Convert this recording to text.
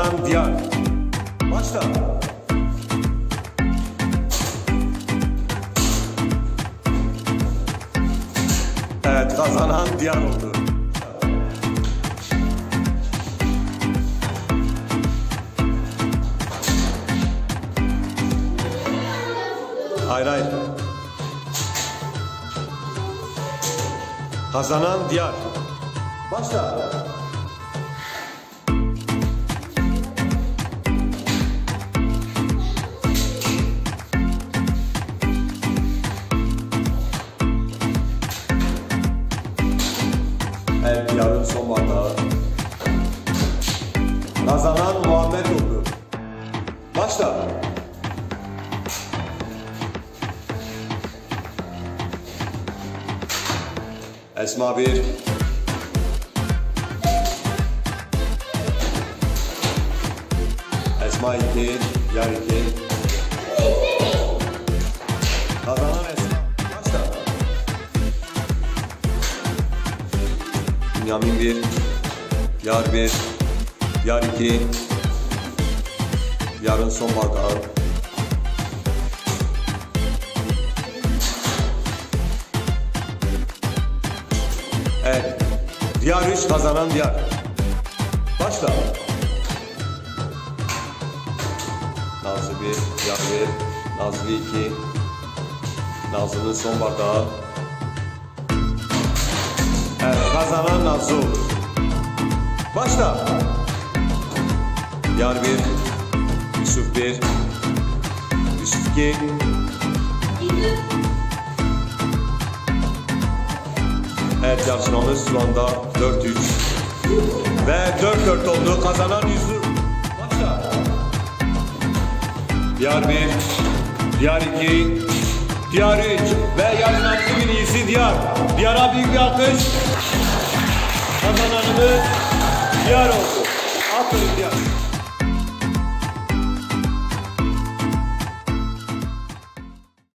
Kazanan Diyar. Başla. Evet, kazanan Diyar oldu. Hayır. Kazanan Diyar. Başla. Evet, Diyar'ın son bardağı. Kazanan Muhammed oldu. Başla. Esma bir. Esma iki. Diyar iki. Kazanan Esma. Başla. Yamin bir. Diyar bir. Diyar iki. Diyar'ın son bardağı. Evet. Diyar 3, kazanan Diyar. Başla. Nazlı 1, Diyar 1, Nazlı 2. Nazlı'nın son bardağı. Evet, kazanan Nazlı. Başla. Diyar 1, Yusuf 1, Yusuf 2. Evet, yarışmamız şu anda 4-3 ve 4-4 oldu. Kazanan Yusuf. Başla. Diyar 1, Diyar 2, Diyar 3 ve yarışmamızın birincisi Diyar. Diyar'a büyük bir alkış. Kazananımız Diyar oldu. Aferin Diyar.